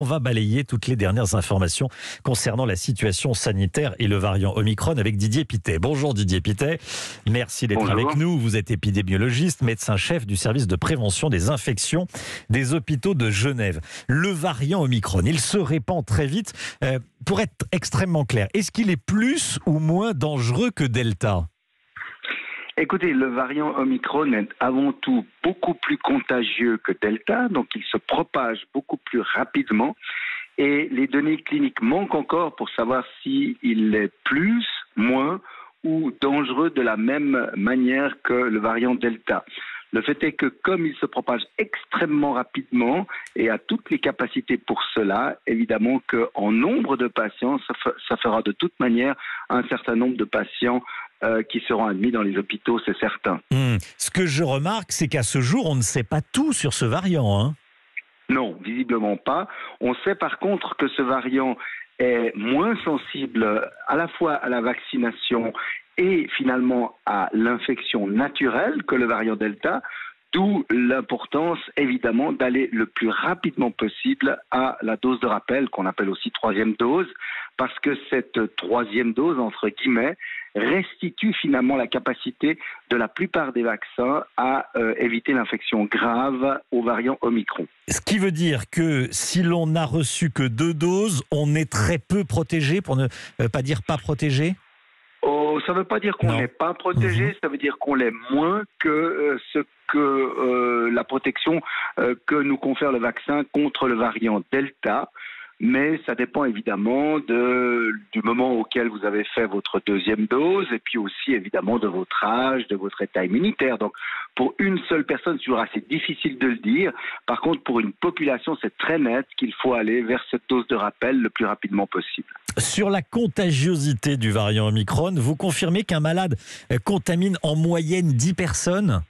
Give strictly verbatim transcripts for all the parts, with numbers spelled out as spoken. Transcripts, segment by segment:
On va balayer toutes les dernières informations concernant la situation sanitaire et le variant Omicron avec Didier Pittet. Bonjour Didier Pittet, merci d'être Bonjour. avec nous. Vous êtes épidémiologiste, médecin-chef du service de prévention des infections des hôpitaux de Genève. Le variant Omicron, il se répand très vite. Euh, pour être extrêmement clair, est-ce qu'il est plus ou moins dangereux que Delta ? Écoutez, le variant Omicron est avant tout beaucoup plus contagieux que Delta, donc il se propage beaucoup plus rapidement et les données cliniques manquent encore pour savoir s'il est plus, moins ou dangereux de la même manière que le variant Delta. Le fait est que comme il se propage extrêmement rapidement et a toutes les capacités pour cela, évidemment qu'en nombre de patients, ça, f- ça fera de toute manière un certain nombre de patients euh, qui seront admis dans les hôpitaux, c'est certain. Mmh. Ce que je remarque, c'est qu'à ce jour, on ne sait pas tout sur ce variant. Hein ? Non, visiblement pas. On sait par contre que ce variant est moins sensible à la fois à la vaccination et finalement à l'infection naturelle que le variant Delta, d'où l'importance évidemment d'aller le plus rapidement possible à la dose de rappel, qu'on appelle aussi troisième dose, parce que cette troisième dose, entre guillemets, restitue finalement la capacité de la plupart des vaccins à euh, éviter l'infection grave au variant Omicron. Ce qui veut dire que si l'on n'a reçu que deux doses, on est très peu protégé, pour ne pas dire pas protégé ? Oh, ça ne veut pas dire qu'on n'est pas protégé, ça veut dire qu'on l'est moins que euh, ce que euh, la protection euh, que nous confère le vaccin contre le variant Delta. Mais ça dépend évidemment de, du moment auquel vous avez fait votre deuxième dose et puis aussi évidemment de votre âge, de votre état immunitaire. Donc pour une seule personne, c'est assez difficile de le dire. Par contre, pour une population, c'est très net qu'il faut aller vers cette dose de rappel le plus rapidement possible. Sur la contagiosité du variant Omicron, vous confirmez qu'un malade contamine en moyenne dix personnes ?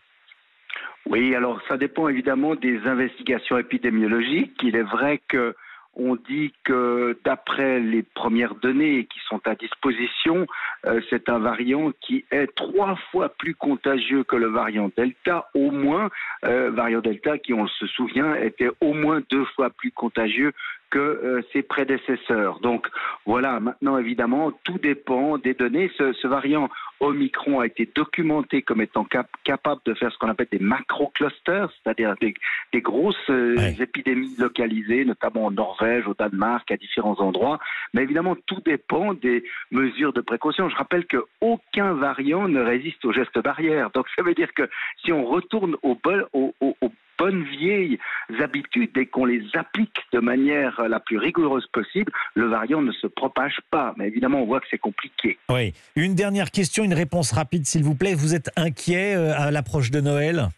Oui, alors ça dépend évidemment des investigations épidémiologiques. Il est vrai que on dit que d'après les premières données qui sont à disposition, euh, c'est un variant qui est trois fois plus contagieux que le variant Delta, au moins, euh, variant Delta qui, on se souvient, était au moins deux fois plus contagieux que euh, ses prédécesseurs. Donc voilà, maintenant évidemment, tout dépend des données. Ce, ce variant Omicron a été documenté comme étant cap- capable de faire ce qu'on appelle des macro-clusters, c'est-à-dire des, des grosses euh, ouais. épidémies localisées, notamment en Norvège, au Danemark, à différents endroits. Mais évidemment, tout dépend des mesures de précaution. Je rappelle qu'aucun variant ne résiste aux gestes barrières. Donc ça veut dire que si on retourne au bol, au, au, au bonnes vieilles habitudes et qu'on les applique de manière la plus rigoureuse possible, le variant ne se propage pas. Mais évidemment, on voit que c'est compliqué. Oui. Une dernière question, une réponse rapide, s'il vous plaît. Vous êtes inquiet à l'approche de Noël ?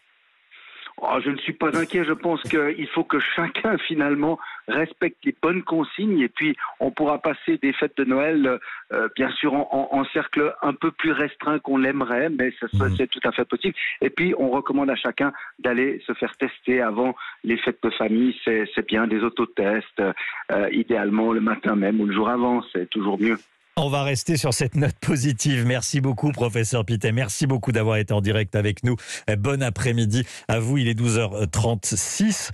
Oh, je ne suis pas inquiet. Je pense qu'il faut que chacun, finalement, respecte les bonnes consignes. Et puis, on pourra passer des fêtes de Noël, euh, bien sûr, en, en cercle un peu plus restreint qu'on l'aimerait, mais ça, ça, c'est tout à fait possible. Et puis, on recommande à chacun d'aller se faire tester avant les fêtes de famille. C'est, c'est bien, des autotests, euh, idéalement le matin même ou le jour avant. C'est toujours mieux. On va rester sur cette note positive. Merci beaucoup, professeur Pittet. Merci beaucoup d'avoir été en direct avec nous. Bon après-midi à vous. Il est douze heures trente-six.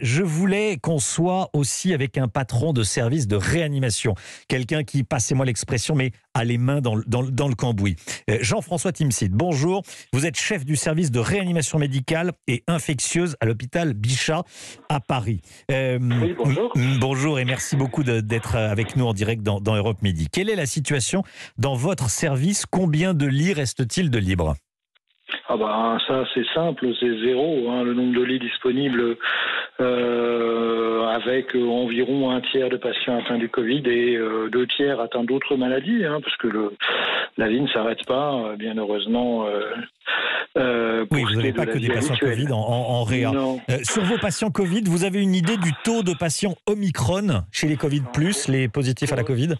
Je voulais qu'on soit aussi avec un patron de service de réanimation. Quelqu'un qui, passez-moi l'expression, mais a les mains dans le, dans le, dans le cambouis. Jean-François Timsit, bonjour. Vous êtes chef du service de réanimation médicale et infectieuse à l'hôpital Bichat à Paris. Euh, oui, bonjour. Bonjour et merci beaucoup de, d'être avec nous en direct dans, dans Europe Midi. Quelle est la situation dans votre service? Combien de lits reste-t-il de libres? Ah bah ça c'est simple, c'est zéro, hein, le nombre de lits disponibles euh, avec environ un tiers de patients atteints du Covid et euh, deux tiers atteints d'autres maladies, hein, parce que le, la vie ne s'arrête pas, bien heureusement. Euh, euh, oui, vous n'avez pas que des patients habituelle. Covid en, en, en réa. Euh, sur vos patients Covid, vous avez une idée du taux de patients Omicron chez les Covid plus, les positifs à la Covid ?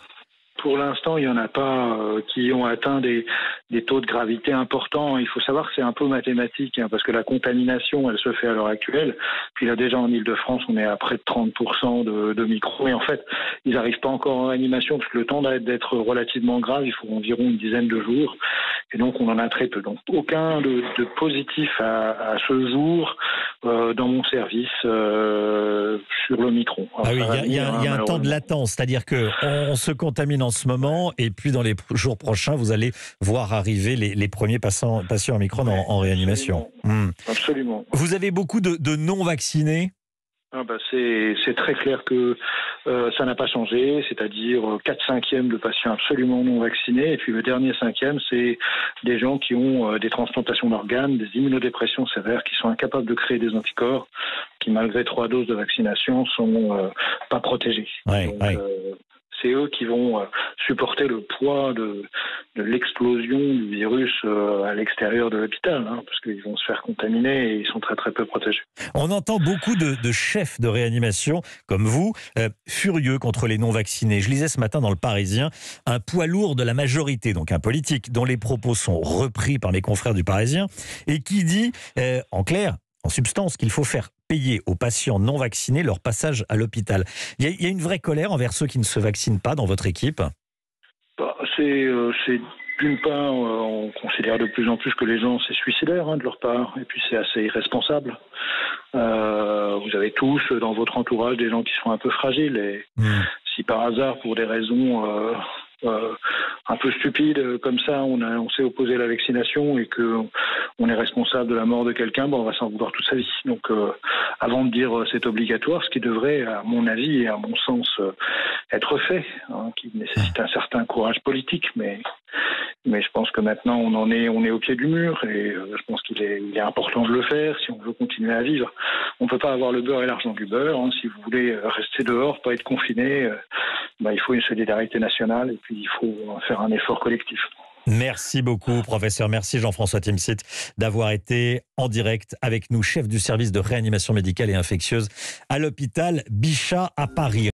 Pour l'instant, il n'y en a pas euh, qui ont atteint des, des taux de gravité importants. Il faut savoir que c'est un peu mathématique, hein, parce que la contamination, elle se fait à l'heure actuelle. Puis là, déjà, en Ile-de-France, on est à près de trente pour cent de, de micros. Et en fait, ils n'arrivent pas encore en réanimation, parce que le temps d'être relativement grave, il faut environ une dizaine de jours. Et donc, on en a très peu. Donc, aucun de, de positif à, à ce jour euh, dans mon service euh, sur l'Omicron. Ah oui, il y a, y a, hein, y a un temps de latence, c'est-à-dire qu'on on se contamine en en ce moment, et puis dans les jours prochains, vous allez voir arriver les, les premiers patients patients Omicron en, en réanimation. Absolument. Mmh. Absolument. Vous avez beaucoup de, de non-vaccinés ? Ah bah c'est, c'est très clair que euh, ça n'a pas changé, c'est-à-dire quatre cinquièmes de patients absolument non vaccinés, et puis le dernier cinquième, c'est des gens qui ont euh, des transplantations d'organes, des immunodépressions sévères, qui sont incapables de créer des anticorps, qui malgré trois doses de vaccination sont euh, pas protégés. Ouais, donc, ouais. Euh, c'est eux qui vont supporter le poids de, de l'explosion du virus à l'extérieur de l'hôpital, hein, parce qu'ils vont se faire contaminer et ils sont très très peu protégés. On entend beaucoup de, de chefs de réanimation, comme vous, euh, furieux contre les non-vaccinés. Je lisais ce matin dans Le Parisien, un poids lourd de la majorité, donc un politique, dont les propos sont repris par mes confrères du Parisien, et qui dit, euh, en clair, en substance, qu'il faut faire payer aux patients non vaccinés leur passage à l'hôpital. Il y a, il y a une vraie colère envers ceux qui ne se vaccinent pas dans votre équipe ? Bah, c'est, euh, c'est... D'une part, on considère de plus en plus que les gens, c'est suicidaire hein, de leur part, et puis c'est assez irresponsable. Euh, vous avez tous dans votre entourage des gens qui sont un peu fragiles, et mmh. si par hasard, pour des raisons euh, euh, un peu stupides, comme ça, on, a, on s'est opposé à la vaccination et qu'on on est responsable de la mort de quelqu'un, bon, on va s'en vouloir toute sa vie. Donc, euh, avant de dire c'est obligatoire, ce qui devrait, à mon avis et à mon sens, euh, être fait, hein, qui nécessite un certain courage politique, mais... Mais je pense que maintenant, on en est, on est au pied du mur, et je pense qu'il est, il est important de le faire si on veut continuer à vivre. On ne peut pas avoir le beurre et l'argent du beurre. Hein. Si vous voulez rester dehors, pas être confiné, euh, bah, il faut une solidarité nationale, et puis il faut faire un effort collectif. Merci beaucoup, professeur. Merci, Jean-François Timsit, d'avoir été en direct avec nous, chef du service de réanimation médicale et infectieuse à l'hôpital Bichat à Paris.